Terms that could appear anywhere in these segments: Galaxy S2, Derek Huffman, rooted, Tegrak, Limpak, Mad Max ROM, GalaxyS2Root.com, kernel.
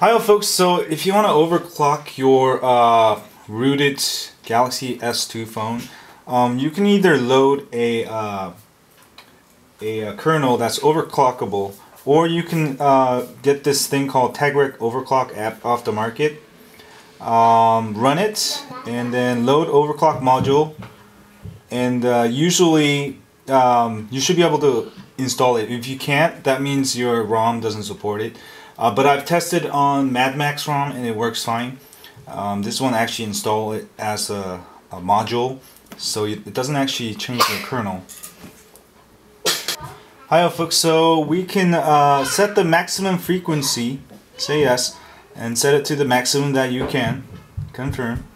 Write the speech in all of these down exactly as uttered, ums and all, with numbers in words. Hi folks, so if you want to overclock your uh, rooted Galaxy S two phone, um, you can either load a, uh, a, a kernel that's overclockable, or you can uh, get this thing called Tegrak Overclock app off the market, um, run it, and then load overclock module, and uh, usually um, you should be able to install it. If you can't, that means your ROM doesn't support it. Uh, but I've tested on Mad Max ROM and it works fine. Um, this one actually installed it as a, a module, so it doesn't actually change the kernel. Hi folks, so we can uh, set the maximum frequency, say yes, and set it to the maximum that you can. Confirm.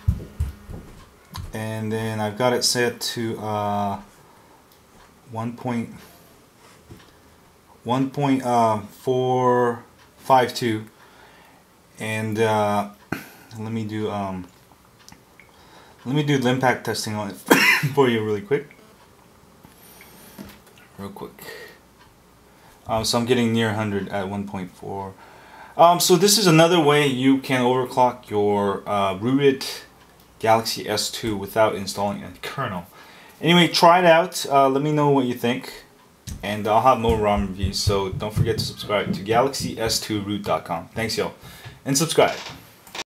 And then I've got it set to uh, one point four five two, and uh, let me do um, let me do Limpak testing on it for you really quick, real quick. Um, so I'm getting near one hundred at one point four. Um, so this is another way you can overclock your uh, rooted Galaxy S two without installing a kernel. Anyway, try it out. Uh, let me know what you think. And I'll have more ROM reviews, so don't forget to subscribe to Galaxy S two Root dot com. Thanks, y'all, and subscribe.